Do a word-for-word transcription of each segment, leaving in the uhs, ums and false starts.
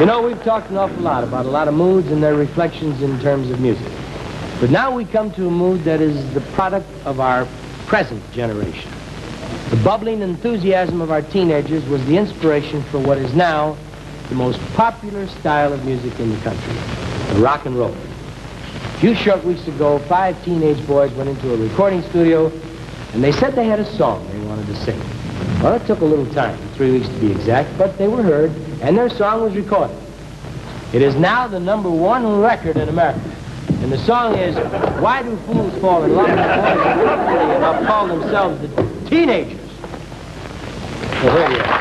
You know, we've talked an awful lot about a lot of moods and their reflections in terms of music. But now we come to a mood that is the product of our present generation. The bubbling enthusiasm of our teenagers was the inspiration for what is now the most popular style of music in the country, the rock and roll. A few short weeks ago, five teenage boys went into a recording studio, and they said they had a song they wanted to sing. Well, it took a little time, three weeks to be exact, but they were heard, and their song was recorded. It is now the number one record in America, and the song is Why Do Fools Fall in Love? And I'll call themselves the Teenagers. Well, here you are.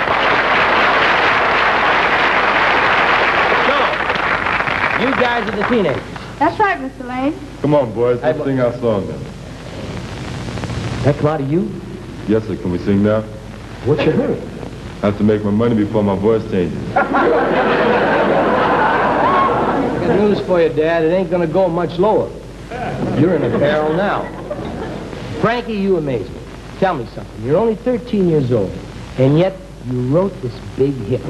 So, you guys are the Teenagers. That's right, Mister Lane. Come on, boys, let's sing our song now. That come out of you? Yes, sir. Can we sing now? What's your hurry? I have to make my money before my voice changes. I got news for you, Dad. It ain't gonna go much lower. You're in a barrel now. Frankie, you amaze me. Tell me something. You're only thirteen years old, and yet you wrote this big hit.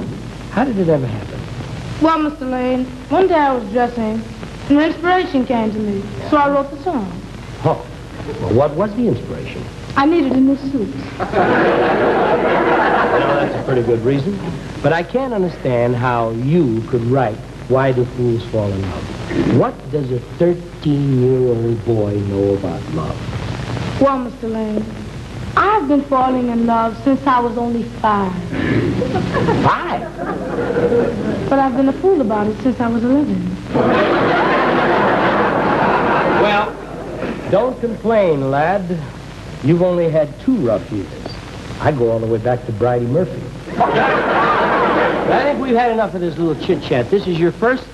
How did it ever happen? Well, Mister Lane, one day I was dressing, and inspiration came to me, so I wrote the song. Oh. Well, what was the inspiration? I needed a new suit. Well, that's a pretty good reason. But I can't understand how you could write Why Do Fools Fall in Love? What does a thirteen-year-old boy know about love? Well, Mister Lane, I've been falling in love since I was only five. Five? But I've been a fool about it since I was eleven. Well... Don't complain, lad. You've only had two rough years. I go all the way back to Bridie Murphy. I think we've had enough of this little chit-chat. This is your first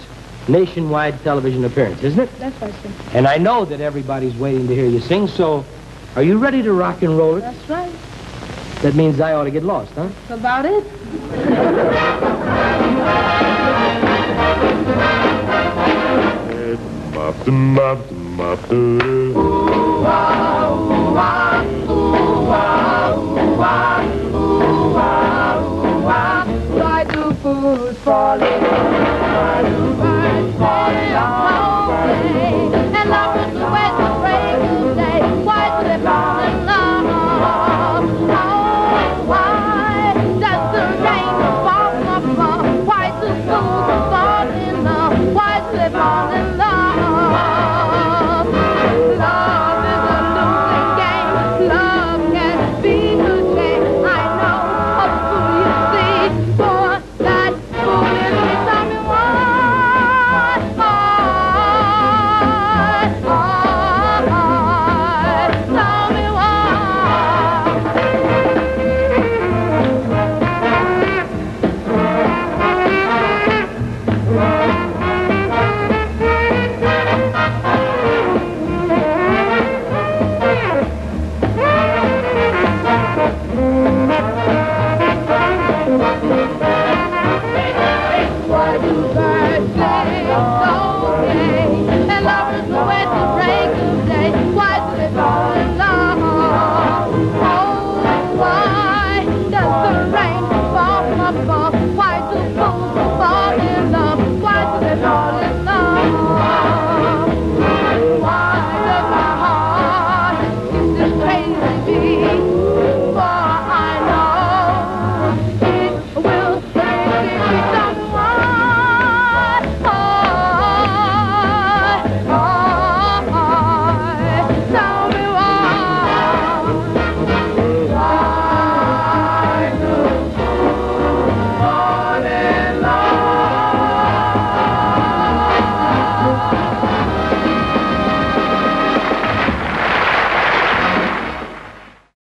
nationwide television appearance, isn't it? That's right, sir. And I know that everybody's waiting to hear you sing, so are you ready to rock and roll it? That's right. That means I ought to get lost, huh? About it. Why do fools fall in love?